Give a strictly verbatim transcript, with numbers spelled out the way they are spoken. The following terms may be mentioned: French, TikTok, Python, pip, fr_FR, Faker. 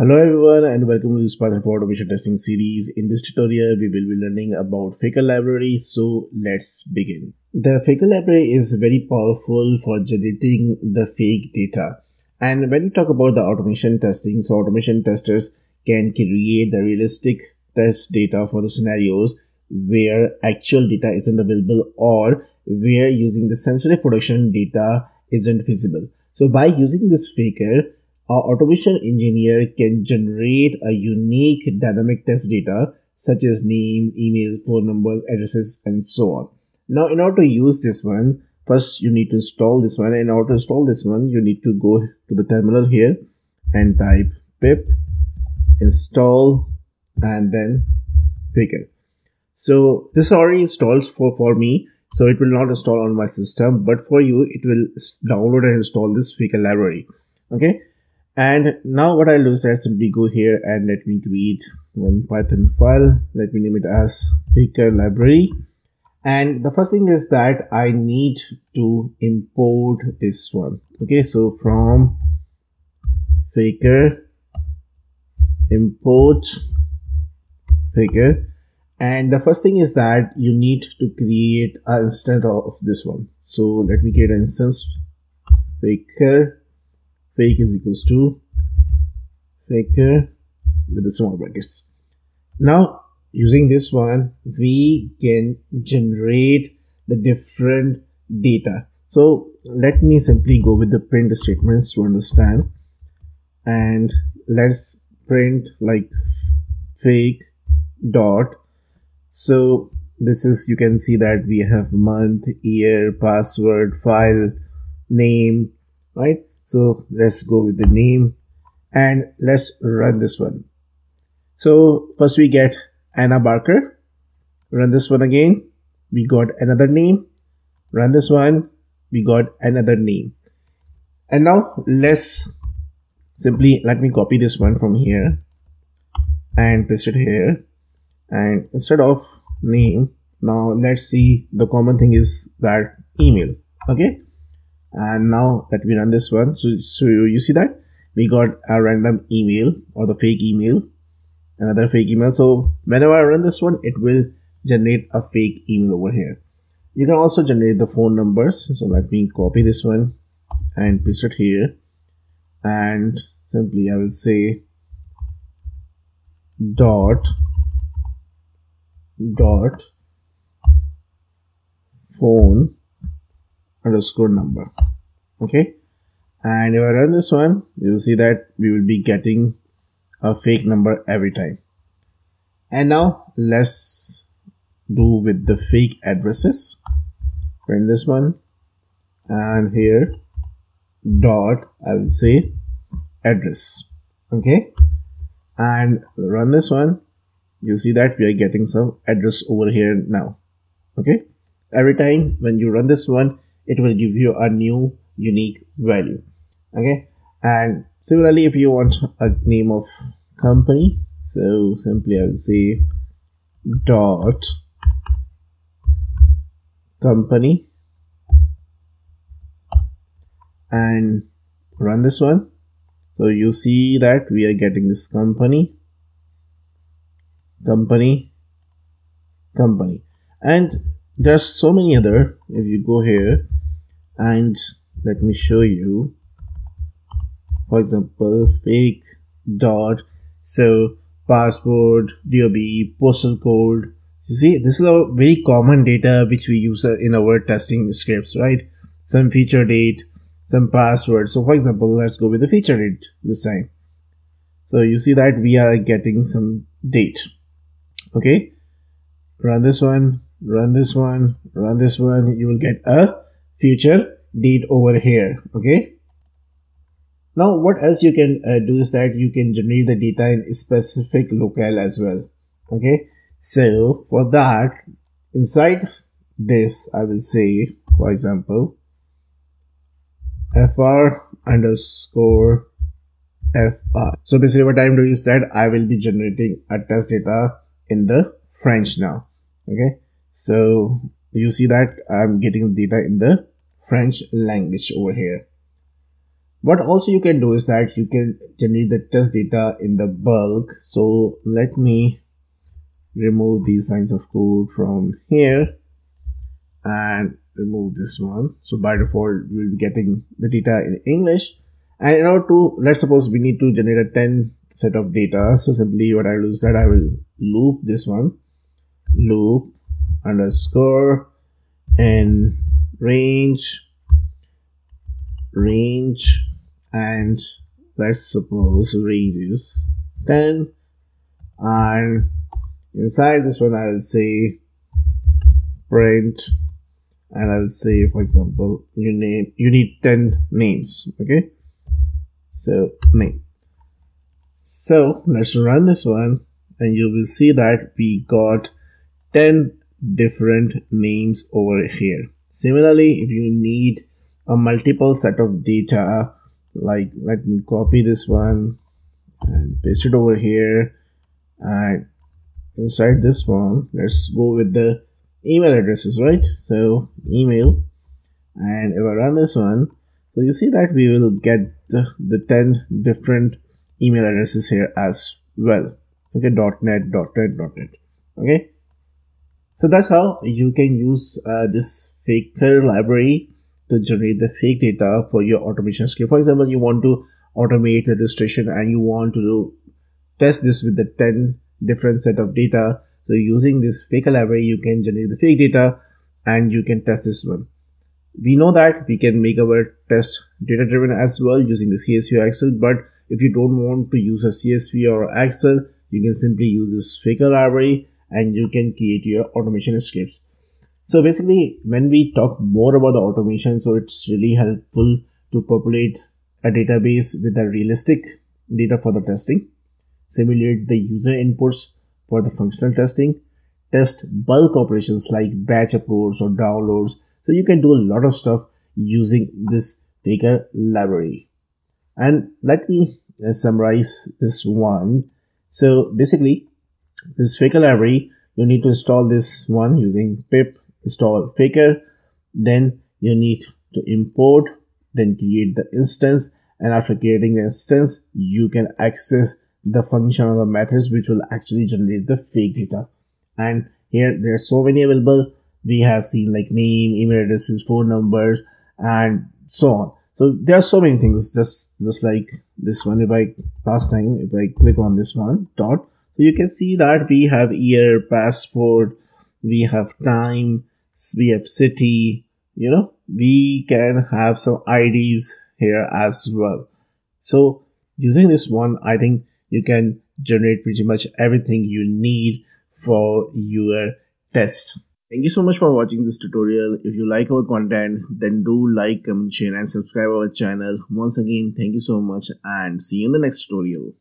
Hello everyone and welcome to this Python for automation testing series. In this tutorial, we will be learning about Faker library. So let's begin. The Faker library is very powerful for generating the fake data. And when we talk about the automation testing, so automation testers can create the realistic test data for the scenarios where actual data isn't available or where using the sensitive production data isn't feasible. So by using this Faker, our automation engineer can generate a unique dynamic test data such as name, email, phone numbers, addresses, and so on. Now, in order to use this one, first you need to install this one. In order to install this one, you need to go to the terminal here and type pip install and then Faker. So this already installs for, for me, so it will not install on my system, but for you, it will download and install this Faker library. Okay. And now what I'll do is I'll simply go here and let me create one Python file. Let me name it as Faker library. And the first thing is that I need to import this one. Okay, so from Faker, import Faker. And the first thing is that you need to create an instance of this one. So let me create an instance Faker. Fake is equals to Faker with the small brackets. Now using this one, we can generate the different data. So let me simply go with the print statements to understand. And let's print like fake dot. So this is, you can see that we have month, year, password, file, name, right? So let's go with the name and let's run this one. So first we get Anna Barker, run this one again. We got another name, run this one. We got another name. And now let's simply, let me copy this one from here and paste it here. And instead of name, now let's see, the common thing is that email, okay? And now that we run this one, so, so you see that we got a random email or the fake email, another fake email. So whenever I run this one, it will generate a fake email over here. You can also generate the phone numbers. So let me copy this one and paste it here. And simply I will say dot dot phone underscore number. Okay, and if I run this one, you will see that we will be getting a fake number every time. And now let's do with the fake addresses. Print this one and here dot I will say address. Okay, and run this one. You see that we are getting some address over here now. Okay, every time when you run this one, it will give you a new unique value. Okay, and similarly, if you want a name of company, so simply I will say dot company and run this one. So you see that we are getting this company, company, company, and there's so many other. If you go here and let me show you, for example, fake dot, so passport, D O B, postal code. You see, this is a very common data which we use in our testing scripts, right? Some feature date, some password. So for example, let's go with the feature date this time. So you see that we are getting some date. Okay, run this one, run this one, run this one. You will get a future date over here. Okay, now what else you can uh, do is that you can generate the data in a specific locale as well. Okay, so for that, inside this I will say, for example, fr underscore fr. So basically what I'm doing is that I will be generating a test data in the French now. Okay, so you see that I'm getting data in the French language over here. What also you can do is that you can generate the test data in the bulk. So let me remove these lines of code from here and remove this one. So by default, we'll be getting the data in English. And in order to, let's suppose we need to generate a ten set of data. So simply what I'll do is that I will loop this one, loop underscore in range, range, and let's suppose range is ten. And inside this one, I will say print, and I will say, for example, you name, you need ten names. Okay. So name. So let's run this one, and you will see that we got ten different names over here. Similarly, if you need a multiple set of data, like let me copy this one and paste it over here, and inside this one, let's go with the email addresses, right? So email, and if I run this one, so you see that we will get the, the ten different email addresses here as well. Okay, .net, .net, .net. Okay, so that's how you can use uh, this Faker library to generate the fake data for your automation script. For example, you want to automate the registration and you want to test this with the ten different set of data. So using this Faker library, you can generate the fake data and you can test this one. We know that we can make our test data driven as well using the C S V or Excel, but if you don't want to use a C S V or Excel, you can simply use this Faker library and you can create your automation scripts. So basically, when we talk more about the automation, so it's really helpful to populate a database with a realistic data for the testing, simulate the user inputs for the functional testing, test bulk operations like batch uploads or downloads. So you can do a lot of stuff using this Faker library. And let me summarize this one. So basically, this Faker library, you need to install this one using pip install Faker, then you need to import, then create the instance, and after creating the instance, you can access the function or the methods which will actually generate the fake data. And here there are so many available. We have seen like name, email addresses, phone numbers, and so on. So there are so many things, just just like this one. If I last time if I click on this one dot, so you can see that we have year, passport, we have time, we have city, you know, we can have some I Ds here as well. So using this one, I think you can generate pretty much everything you need for your tests. Thank you so much for watching this tutorial. If you like our content, then do like, comment, share, and subscribe our channel. Once again, thank you so much and see you in the next tutorial.